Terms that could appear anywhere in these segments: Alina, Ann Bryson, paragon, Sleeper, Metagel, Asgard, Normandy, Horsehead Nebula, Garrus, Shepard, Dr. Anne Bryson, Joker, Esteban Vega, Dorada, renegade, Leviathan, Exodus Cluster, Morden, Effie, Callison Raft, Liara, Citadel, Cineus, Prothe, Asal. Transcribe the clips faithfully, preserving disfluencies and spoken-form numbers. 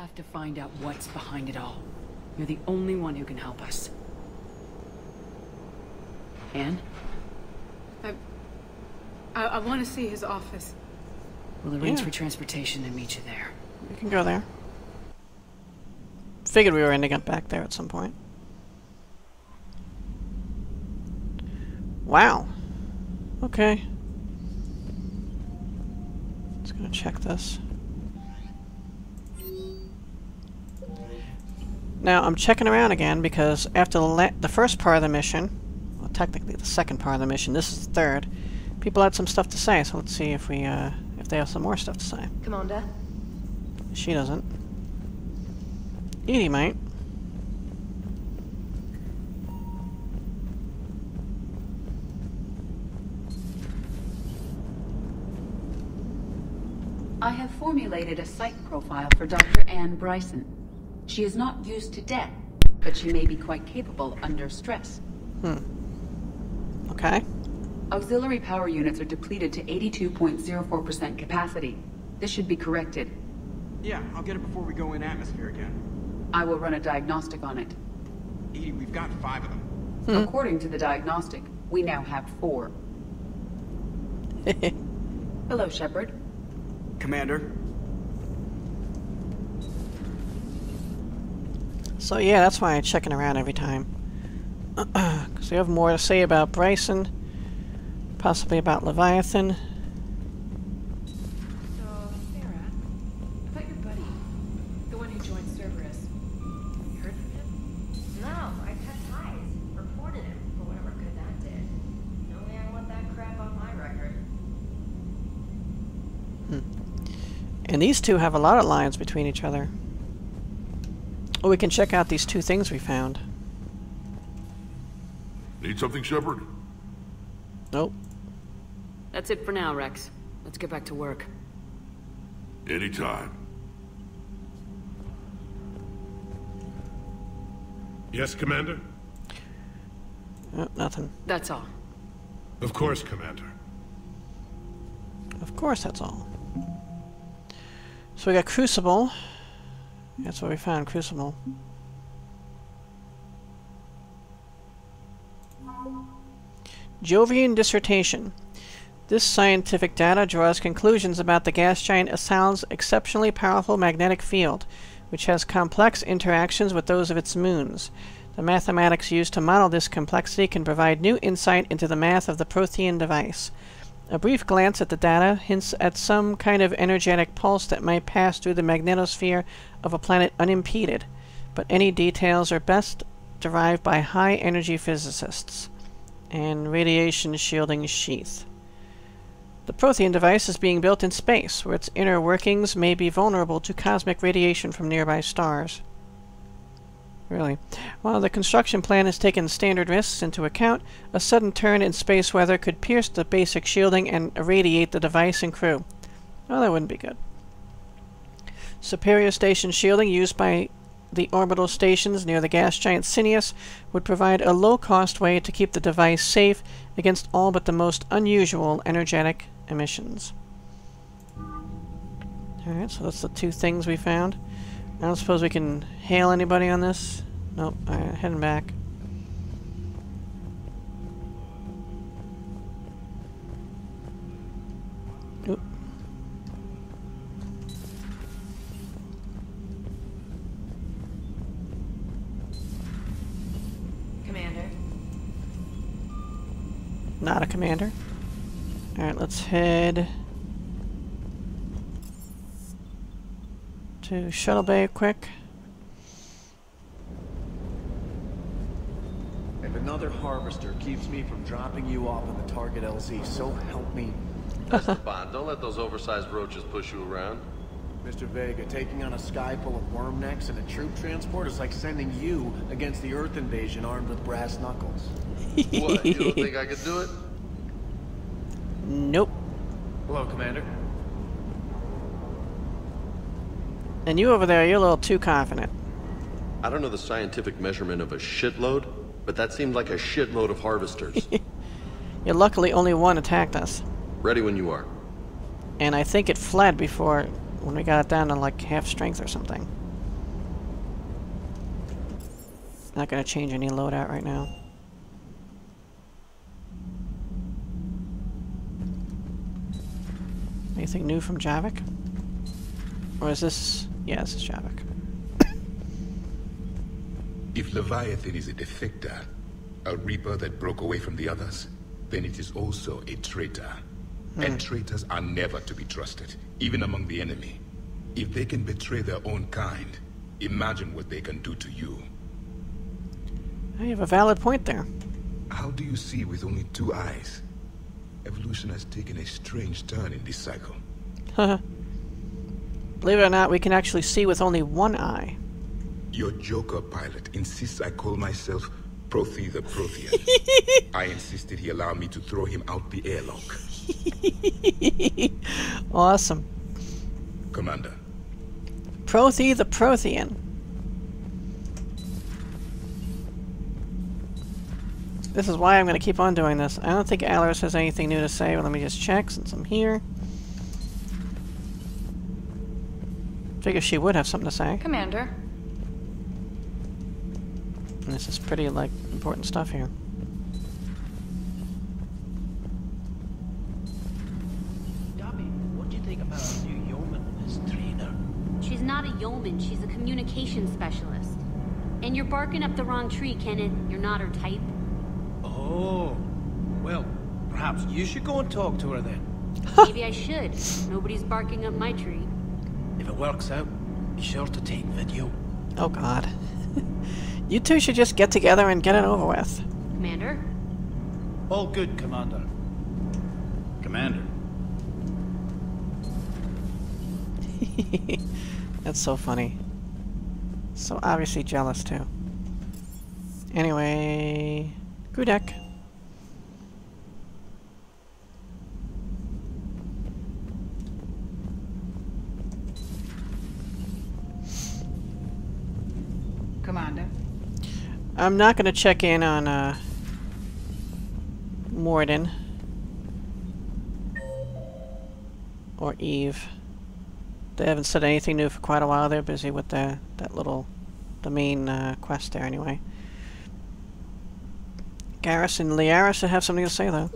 have to find out what's behind it all. You're the only one who can help us. Anne? I... I, I want to see his office. We'll arrange yeah. for transportation and meet you there. We can go there. Figured we were ending up back there at some point. Wow. Okay. Just gonna check this. Now I'm checking around again because after the, la the first part of the mission, well, technically the second part of the mission, this is the third. People had some stuff to say, so let's see if we uh, if they have some more stuff to say. Commander. She doesn't. Edie might. I have formulated a psych profile for Doctor Anne Bryson. She is not used to death, but she may be quite capable under stress. Hmm. Okay. Auxiliary power units are depleted to eighty-two point zero four percent capacity. This should be corrected. Yeah, I'll get it before we go in atmosphere again. I will run a diagnostic on it. Edie, we've got five of them. Hmm. According to the diagnostic, we now have four. Hello, Shepard. Commander. So yeah, that's why I'm checking around every time. Because they have more to say about Bryson, possibly about Leviathan. So, Sarah, about your buddy, the one who joined Cerberus. You heard from him? No, I cut ties, reported him for whatever good that did. No way I want that crap on my record. Hmm. And these two have a lot of lines between each other. Well, we can check out these two things we found. Need something, Shepard? Nope. That's it for now, Rex. Let's get back to work. Anytime. Yes, Commander? Oh, nothing. That's all. Of course, Commander. Of course, that's all. So we got Crucible. That's what we found, Crucible. Jovian Dissertation. This scientific data draws conclusions about the gas giant Asal's exceptionally powerful magnetic field, which has complex interactions with those of its moons. The mathematics used to model this complexity can provide new insight into the math of the Prothean device. A brief glance at the data hints at some kind of energetic pulse that might pass through the magnetosphere of a planet unimpeded, but any details are best derived by high-energy physicists. And radiation shielding sheath. The Prothean device is being built in space, where its inner workings may be vulnerable to cosmic radiation from nearby stars. Really. While the construction plan has taken standard risks into account, a sudden turn in space weather could pierce the basic shielding and irradiate the device and crew. Well, that wouldn't be good. Superior station shielding used by the orbital stations near the gas giant Cineus would provide a low-cost way to keep the device safe against all but the most unusual energetic emissions. Alright, so that's the two things we found. I don't suppose we can hail anybody on this? Nope, alright, heading back. Oop. Commander. Not a commander. Alright, let's head to shuttle bay quick. If another harvester keeps me from dropping you off in the target L Z, so help me. Esteban, don't let those oversized roaches push you around. Mister Vega, taking on a sky full of worm necks and a troop transport is like sending you against the Earth invasion armed with brass knuckles. What, you don't think I could do it? Nope. Hello, Commander. And you over there, you're a little too confident. I don't know the scientific measurement of a shitload, but that seemed like a shitload of harvesters. Yeah, luckily only one attacked us. Ready when you are. And I think it fled before when we got it down to like half strength or something. It's not going to change any loadout right now. Anything new from Javik? Or is this... yeah, this is Javik. If Leviathan is a defector, a reaper that broke away from the others, then it is also a traitor. Hmm. And traitors are never to be trusted, even among the enemy. If they can betray their own kind, imagine what they can do to you. I have a valid point there. How do you see with only two eyes? Evolution has taken a strange turn in this cycle. Believe it or not, we can actually see with only one eye. Your Joker pilot insists I call myself Prothe the Prothean. I insisted he allow me to throw him out the airlock. Awesome. Commander. Prothe the Prothean. This is why I'm going to keep on doing this. I don't think Alaris has anything new to say, but let me just check since I'm here. Figure she would have something to say. Commander. And this is pretty, like, important stuff here. Dobby, what do you think about our new yeoman, this trainer? She's not a yeoman, she's a communication specialist. And you're barking up the wrong tree, Kenan. You're not her type. Oh, well, perhaps you should go and talk to her then. Maybe I should. Nobody's barking up my tree. If it works out, be sure to take video. Oh, God. You two should just get together and get it over with. Commander? All good, Commander. Commander. That's so funny. So obviously jealous, too. Anyway... Gudak. Commander. I'm not going to check in on uh, Morden or Eve. They haven't said anything new for quite a while. They're busy with the, that little, the main uh, quest there anyway. Garrus and Liara should have something to say, though.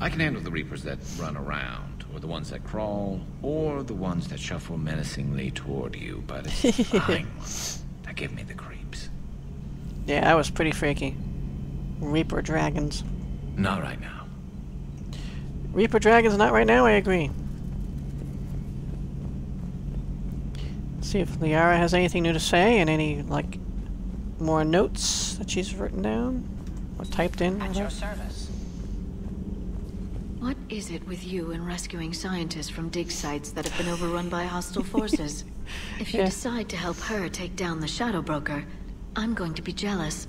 I can handle the Reapers that run around, or the ones that crawl, or the ones that shuffle menacingly toward you, but it's the flying ones that give me the creeps. Yeah, that was pretty freaky. Reaper dragons. Not right now. Reaper dragons, not right now, I agree. Let's see if Liara has anything new to say and any, like, more notes that she's written down or typed in. At your service. What is it with you and rescuing scientists from dig sites that have been overrun by hostile forces? If you yeah. decide to help her take down the Shadow Broker, I'm going to be jealous.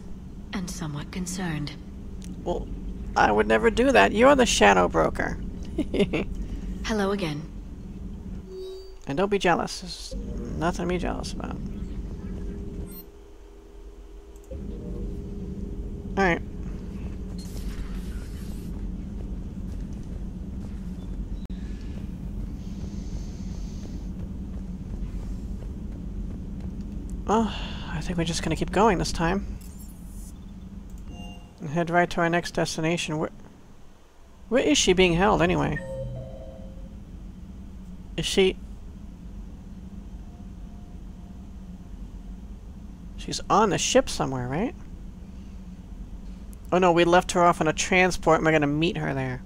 And somewhat concerned. Well, I would never do that. You're the Shadow Broker. Hello again. And don't be jealous. There's nothing to be jealous about. Alright. Well, I think we're just going to keep going this time. Head right to our next destination. Where, where is she being held, anyway? Is she... She's on the ship somewhere, right? Oh no, we left her off on a transport and we're gonna meet her there.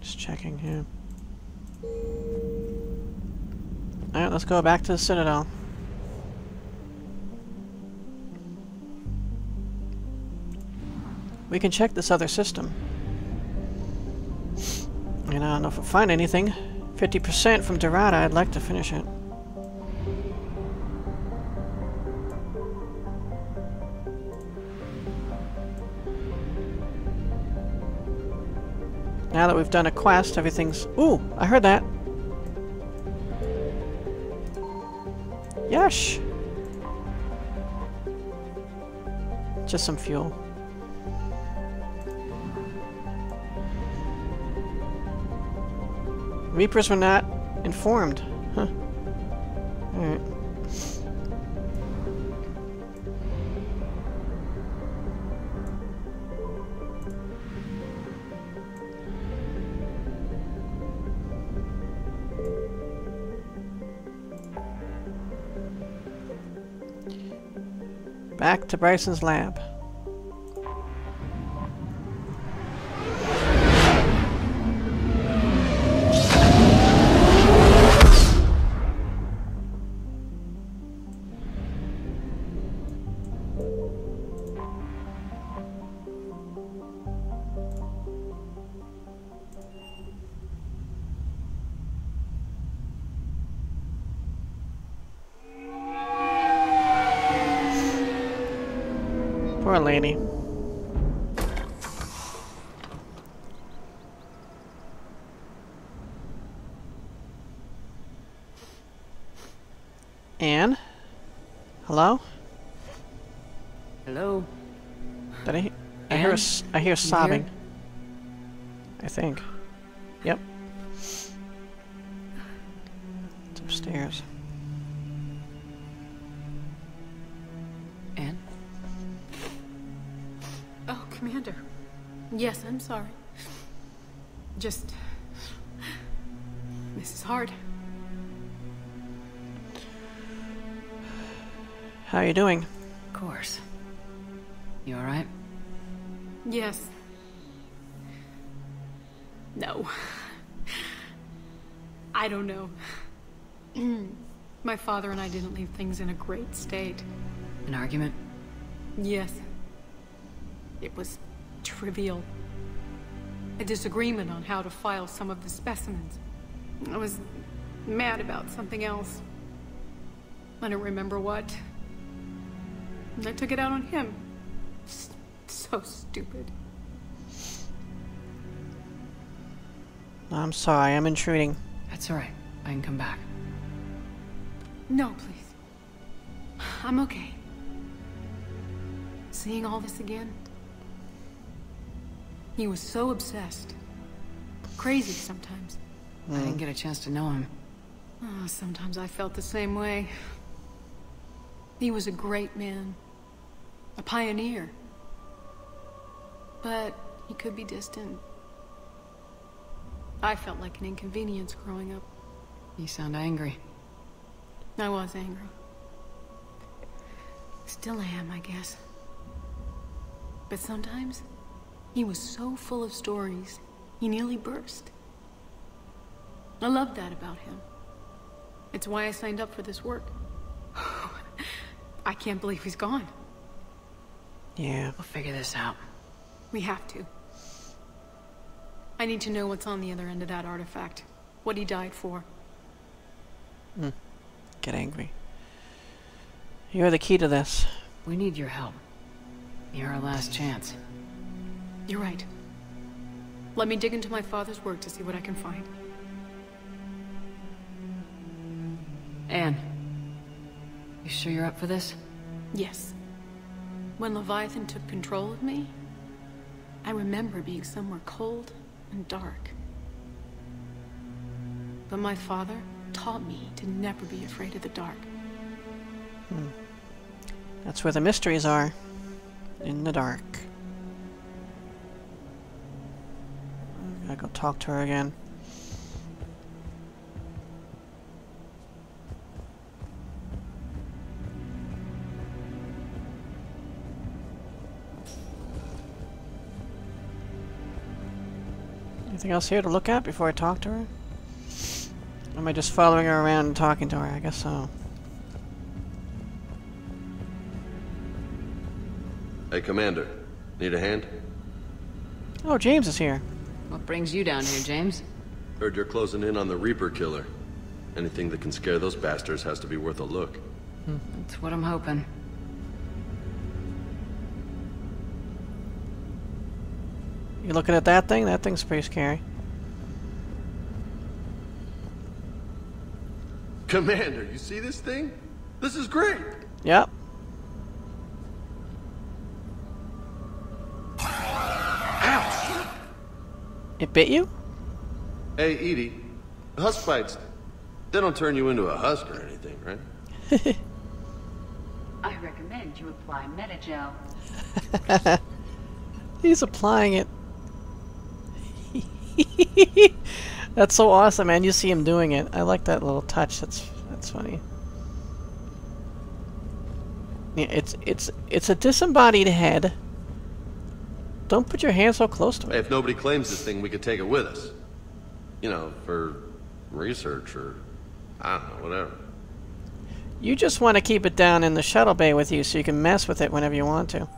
Just checking here. Alright, let's go back to the Citadel. We can check this other system. And I don't know if we'll find anything. fifty percent from Dorada, I'd like to finish it. Now that we've done a quest, everything's... Ooh! I heard that! Yesh! Just some fuel. Reapers were not informed. Huh. Alright. Back to Bryson's lab. Poor lady. Anne? Hello? Hello? Did I, I hear a, I hear sobbing. Here? I think. Yep. It's upstairs. Commander. Yes, I'm sorry. Just... this is hard. How are you doing? Of course. You alright? Yes. No. I don't know. My father and I didn't leave things in a great state. An argument? Yes. It was trivial. A disagreement on how to file some of the specimens. I was mad about something else. I don't remember what. I took it out on him. Just so stupid. I'm sorry, I'm intruding. That's all right. I can come back. No, please. I'm okay. Seeing all this again? He was so obsessed. Crazy sometimes. Mm. I didn't get a chance to know him. Oh, sometimes I felt the same way. He was a great man. A pioneer. But he could be distant. I felt like an inconvenience growing up. You sound angry. I was angry. Still am, I guess. But sometimes... he was so full of stories, he nearly burst. I love that about him. It's why I signed up for this work. I can't believe he's gone. Yeah, we'll figure this out. We have to. I need to know what's on the other end of that artifact. What he died for. Mm. Get angry. You're the key to this. We need your help. You're our last chance. You're right. Let me dig into my father's work to see what I can find. Anne, you sure you're up for this? Yes. When Leviathan took control of me, I remember being somewhere cold and dark. But my father taught me to never be afraid of the dark. Hmm. That's where the mysteries are. In the dark. I gotta go talk to her again. Anything else here to look at before I talk to her? Or am I just following her around and talking to her? I guess so. Hey, Commander. Need a hand? Oh, James is here. What brings you down here, James? Heard you're closing in on the Reaper killer. Anything that can scare those bastards has to be worth a look. Hmm. That's what I'm hoping. You looking at that thing? That thing's pretty scary. Commander, you see this thing? This is great. Yep. Ow. It bit you? Hey, Edie. Husk bites, they don't turn you into a husk or anything, right? I recommend you apply Metagel. He's applying it. That's so awesome, man. You see him doing it. I like that little touch. That's that's funny. Yeah, it's it's it's a disembodied head. Don't put your hand so close to it. Hey, if nobody claims this thing, we could take it with us. You know, for research or I don't know, whatever. You just want to keep it down in the shuttle bay with you so you can mess with it whenever you want to.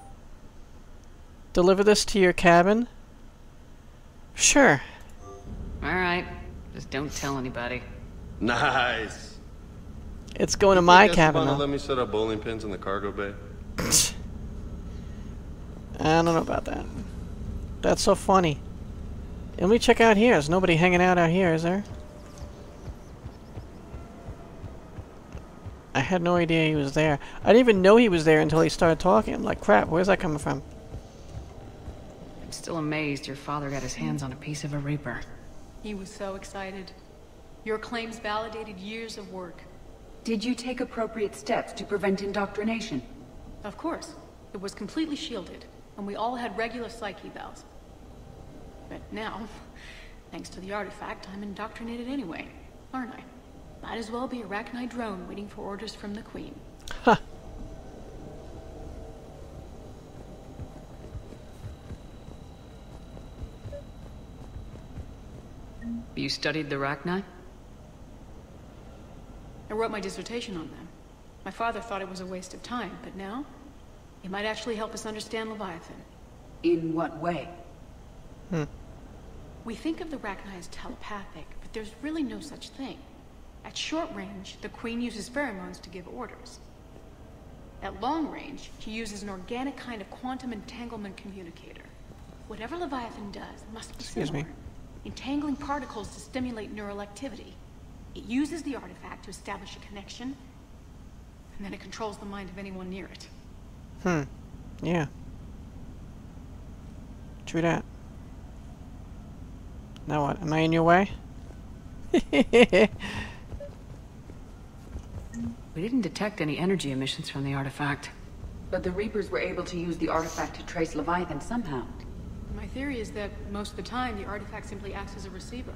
Deliver this to your cabin? Sure. Alright. Just don't tell anybody. Nice. It's going to my cabin now. Let me set up bowling pins in the cargo bay. I don't know about that. That's so funny. Let me check out here. There's nobody hanging out out here, is there? I had no idea he was there. I didn't even know he was there until he started talking. I'm like, crap, where's that coming from? I'm still amazed your father got his hands on a piece of a Reaper. He was so excited. Your claims validated years of work. Did you take appropriate steps to prevent indoctrination? Of course. It was completely shielded, and we all had regular psyche valves. But now, thanks to the artifact, I'm indoctrinated anyway, aren't I? Might as well be a Rachni drone waiting for orders from the Queen. Huh. You studied the Rachni? I wrote my dissertation on them. My father thought it was a waste of time, but now it might actually help us understand Leviathan. In what way? Hmm. We think of the Rachni as telepathic, but there's really no such thing. At short range, the Queen uses pheromones to give orders. At long range, she uses an organic kind of quantum entanglement communicator. Whatever Leviathan does must be similar. Excuse me. Entangling particles to stimulate neural activity. It uses the artifact to establish a connection, and then it controls the mind of anyone near it. Hmm. Yeah. True that. Now what? Am I in your way? We didn't detect any energy emissions from the artifact. But the Reapers were able to use the artifact to trace Leviathan somehow. My theory is that most of the time the artifact simply acts as a receiver.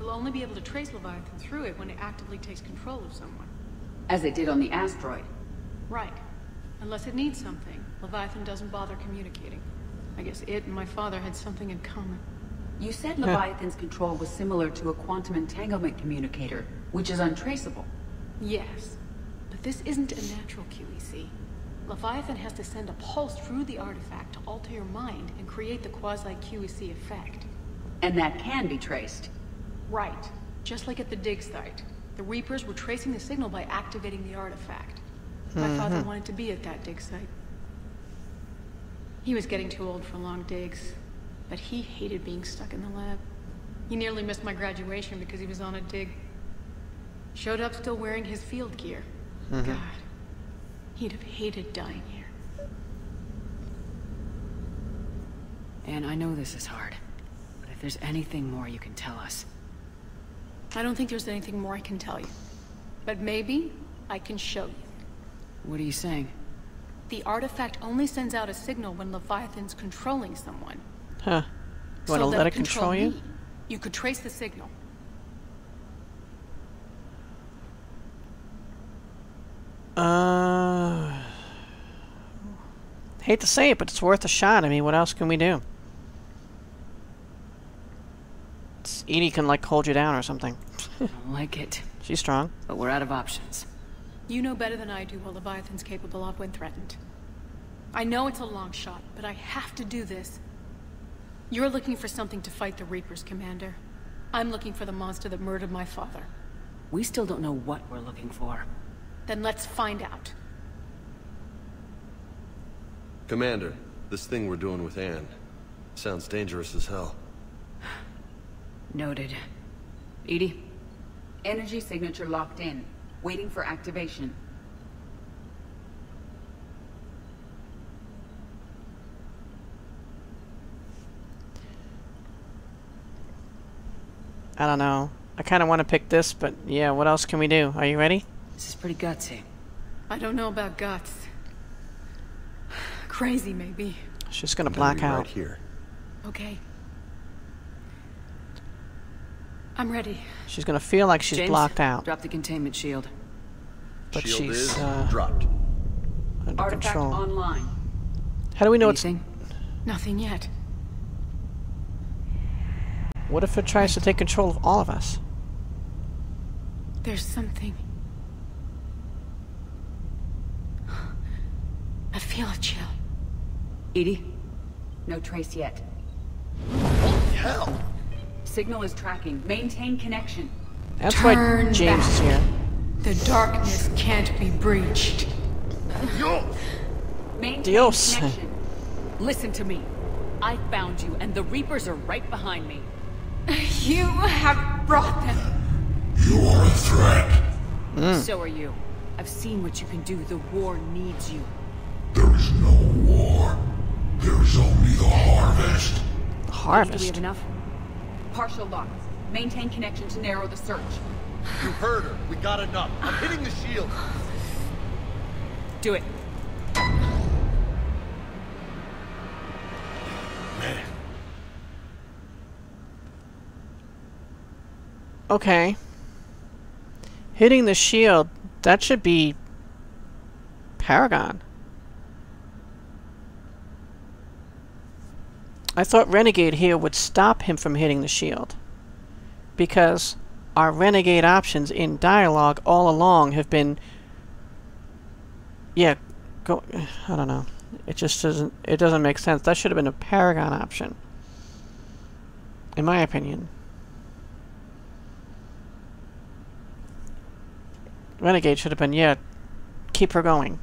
We'll only be able to trace Leviathan through it when it actively takes control of someone. As it did on the asteroid. Right. Unless it needs something, Leviathan doesn't bother communicating. I guess it and my father had something in common. You said yeah. Leviathan's control was similar to a quantum entanglement communicator, which is untraceable. Yes. But this isn't a natural Q E C. Leviathan has to send a pulse through the artifact to alter your mind and create the quasi-Q E C effect. And that can be traced. Right. Just like at the dig site. The Reapers were tracing the signal by activating the artifact. Mm-hmm. My father wanted to be at that dig site. He was getting too old for long digs, but he hated being stuck in the lab. He nearly missed my graduation because he was on a dig. Showed up still wearing his field gear. Mm-hmm. God. He'd have hated dying here. And I know this is hard, but if there's anything more you can tell us. I don't think there's anything more I can tell you. But maybe I can show you. What are you saying? The artifact only sends out a signal when Leviathan's controlling someone. Huh. You want to let it control you? You could trace the signal. Uh, hate to say it, but it's worth a shot. I mean, what else can we do? It's, Edie can like hold you down or something. I don't like it. She's strong, but we're out of options. You know better than I do what Leviathan's capable of when threatened. I know it's a long shot, but I have to do this. You're looking for something to fight the Reapers, Commander. I'm looking for the monster that murdered my father. We still don't know what we're looking for. Then let's find out. Commander, this thing we're doing with Anne sounds dangerous as hell. Noted. Edie? Energy signature locked in, waiting for activation. I don't know. I kind of want to pick this, but yeah, what else can we do? Are you ready? This is pretty gutsy. I don't know about guts. Crazy, maybe. She's gonna black out. Right here. Okay. I'm ready. She's gonna feel like she's James, blocked out. Drop the containment shield. But shield she's is uh, dropped. Under Artifact control. Online. How do we know Anything? It's nothing yet? What if it tries to take control of all of us? There's something. I feel a chill. Edie, no trace yet. Holy hell! Signal is tracking. Maintain connection. That's Turn why James back. Is here. The darkness can't be breached. No. Maintain Dios. Connection. Listen to me. I found you, and the Reapers are right behind me. You have brought them. You are a threat. Mm. So are you. I've seen what you can do. The war needs you. There is no war. There is only the harvest. The harvest? Do we have enough? Partial lock. Maintain connection to narrow the search. You heard her. We got enough. I'm hitting the shield. Do it. Man. Okay. Hitting the shield. That should be Paragon. I thought Renegade here would stop him from hitting the shield, because our Renegade options in dialogue all along have been, yeah, go, I don't know. It just doesn't, it doesn't make sense. That should have been a Paragon option, in my opinion. Renegade should have been, yeah, keep her going.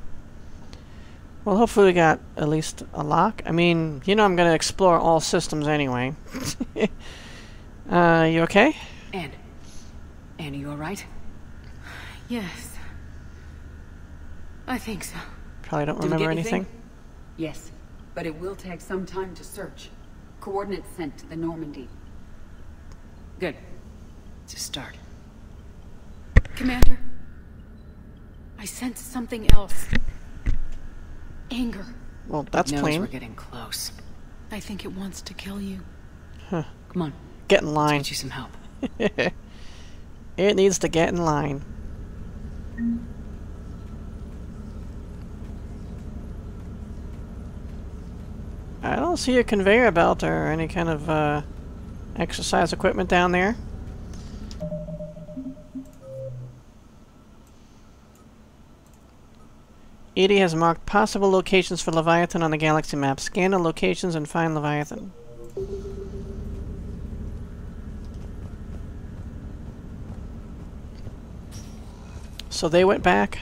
Well, hopefully we got at least a lock. I mean, you know I'm gonna explore all systems anyway. uh, you okay? Anne. Anne, are you alright? Yes. I think so. Probably don't remember anything? Yes, but it will take some time to search. Coordinates sent to the Normandy. Good. It's a start. Commander, I sense something else. Anger. Well, that's plain. We're getting close. I think it wants to kill you. Huh. Come on. Get in line. Let's get you some help. It needs to get in line. I don't see a conveyor belt or any kind of uh, exercise equipment down there. E D I has marked possible locations for Leviathan on the galaxy map. Scan the locations and find Leviathan. So they went back.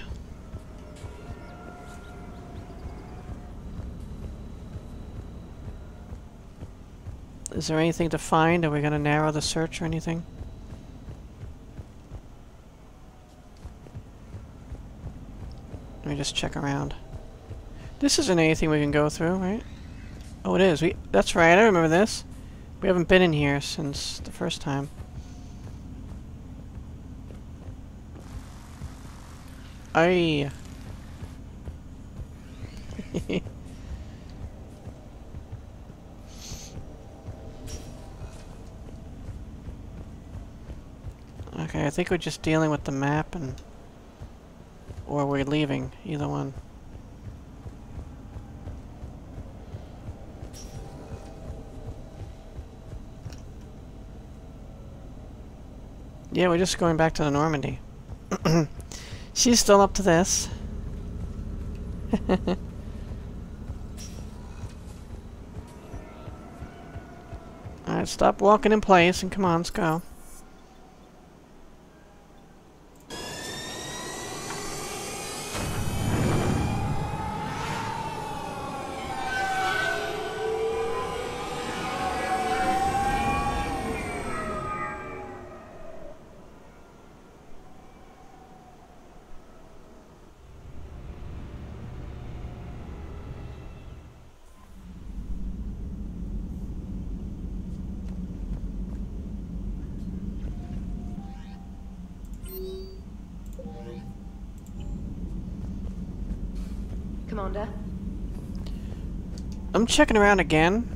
Is there anything to find? Are we going to narrow the search or anything? Let me just check around. This isn't anything we can go through, right? Oh, it is. We, that's right, I remember this. We haven't been in here since the first time. Aye. Okay, I think we're just dealing with the map and... or we're leaving, either one. Yeah, we're just going back to the Normandy. She's still up to this. Alright, stop walking in place and come on, let's go. Commander. I'm checking around again.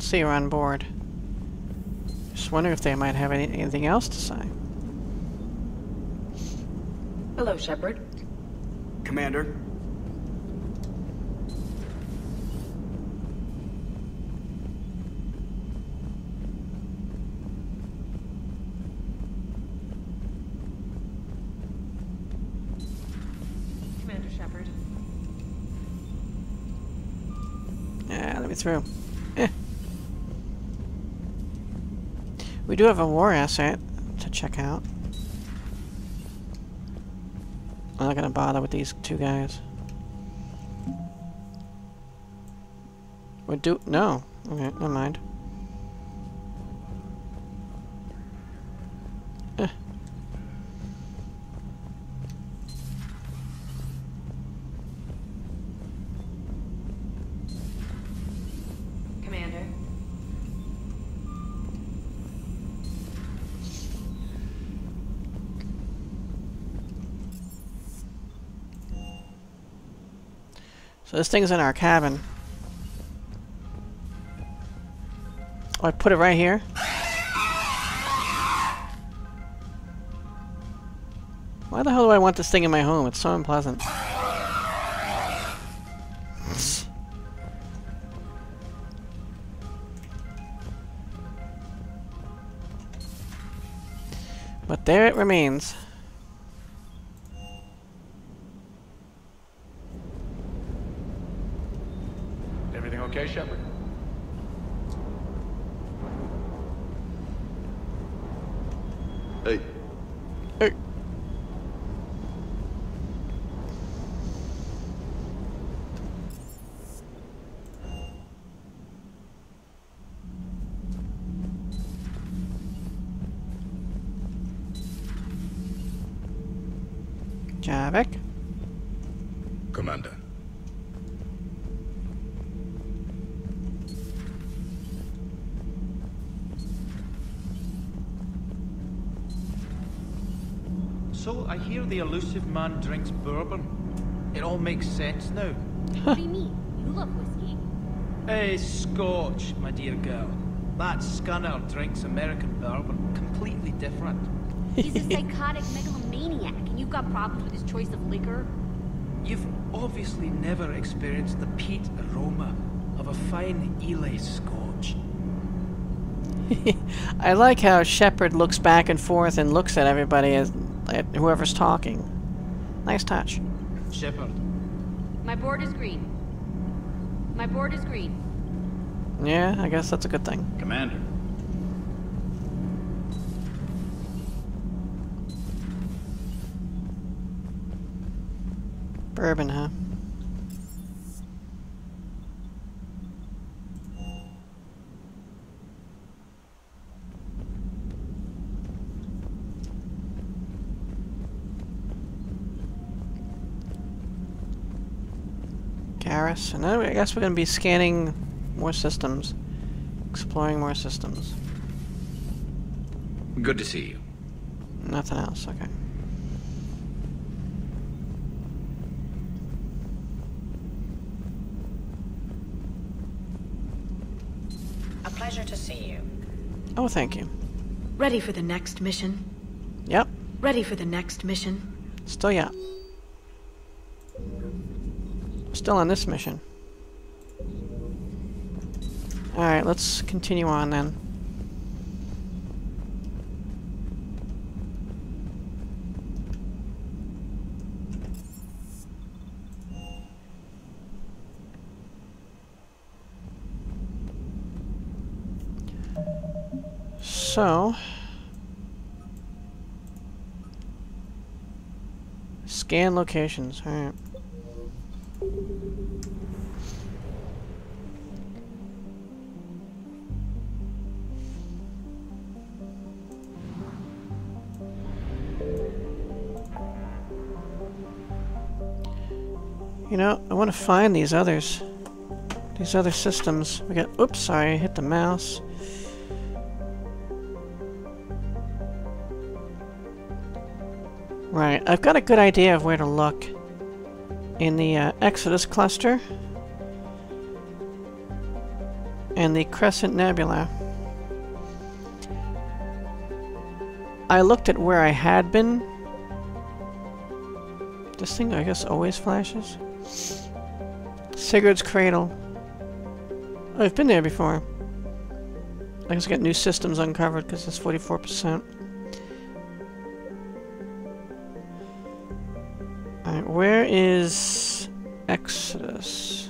See her on board. Just wonder if they might have any, anything else to say. Hello, Shepard. Commander. Commander Shepard. Yeah, let me through. We do have a war asset to check out. I'm not gonna bother with these two guys. We do no. Okay, never mind. Eh. Commander. So this thing's in our cabin. Oh, I put it right here. Why the hell do I want this thing in my home? It's so unpleasant. But there it remains. Okay, Shepard. Hey. Hey. Javik. Commander. So, I hear the elusive man drinks bourbon. It all makes sense now. What do you mean? You love whiskey. Hey, Scotch, my dear girl. That scanner drinks American bourbon. Completely different. He's a psychotic megalomaniac, and you've got problems with his choice of liquor? You've obviously never experienced the peat aroma of a fine Islay Scotch. I like how Shepard looks back and forth and looks at everybody as... at whoever's talking. Nice touch. Shepard. My board is green. My board is green. Yeah, I guess that's a good thing. Commander. Bourbon, huh? Garrus, and then I guess we're going to be scanning more systems, exploring more systems. Good to see you. Nothing else, okay. A pleasure to see you. Oh, thank you. Ready for the next mission? Yep. Ready for the next mission? Still, yeah. Still on this mission. Alright, let's continue on then. So... scan locations, alright. You know, I want to find these others. These other systems. We got... Oops, sorry, I hit the mouse. Right, I've got a good idea of where to look. In the uh, Exodus Cluster. And the Crescent Nebula. I looked at where I had been. This thing, I guess, always flashes. Sigurd's Cradle. Oh, I've been there before. I just got new systems uncovered because it's forty-four percent. Alright, where is Exodus?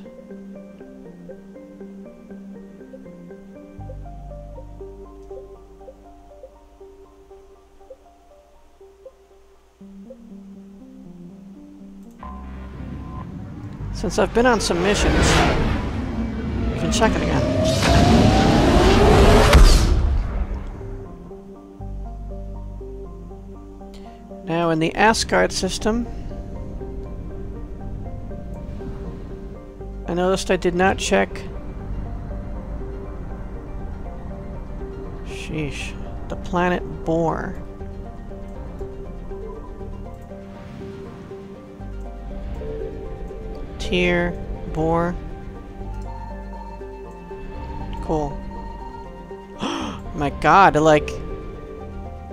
Since I've been on some missions, we can check it again. Now in the Asgard system, I noticed I did not check... Sheesh. The planet Boar. Here, Boar. Cool. My god, it like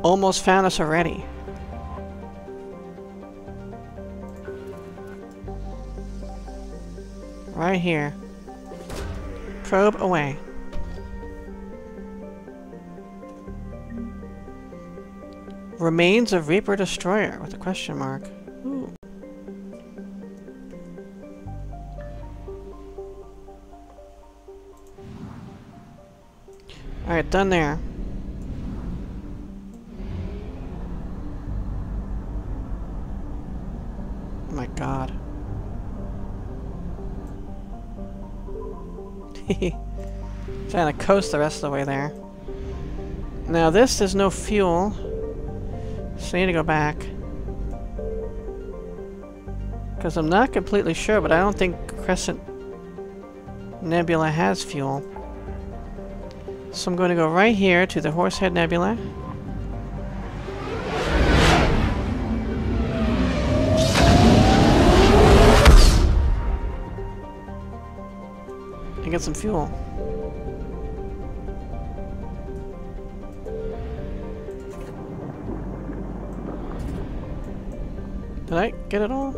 almost found us already. Right here. Probe away. Remains of Reaper Destroyer with a question mark. Ooh. Alright, done there. Oh my god. Trying to coast the rest of the way there. Now this, there's no fuel. So I need to go back. Because I'm not completely sure, but I don't think Crescent Nebula has fuel. So I'm going to go right here to the Horsehead Nebula. And get some fuel. Did I get it all?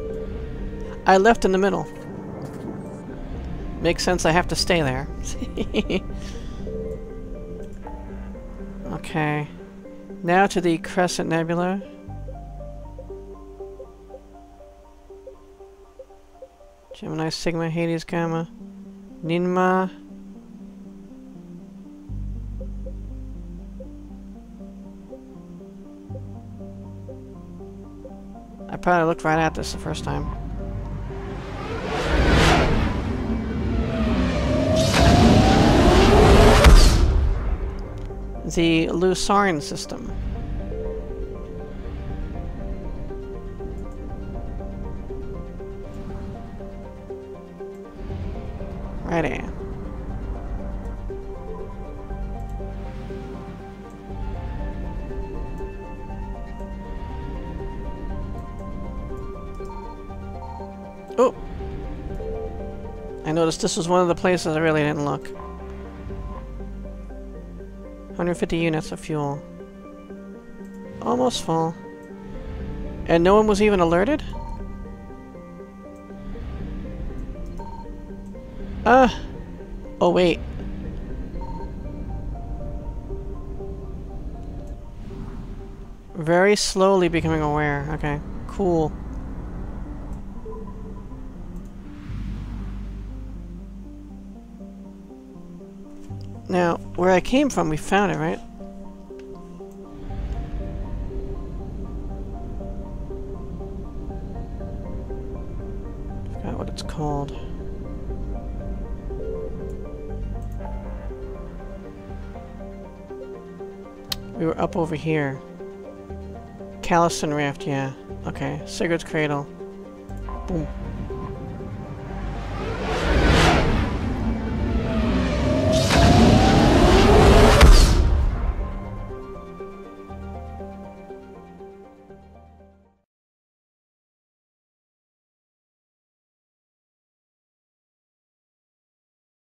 I left in the middle. Makes sense, I have to stay there. Okay, now to the Crescent Nebula. Gemini, Sigma, Hades, Gamma, Ninma. I probably looked right at this the first time. The Lu Sarn system. Righty. Oh! I noticed this was one of the places I really didn't look. one hundred fifty units of fuel. Almost full. And no one was even alerted? Ah! Oh wait. Very slowly becoming aware. Okay. Cool. Now, where I came from, we found it, right? I forgot what it's called. We were up over here. Callison Raft, yeah. Okay, Sigurd's Cradle. Boom.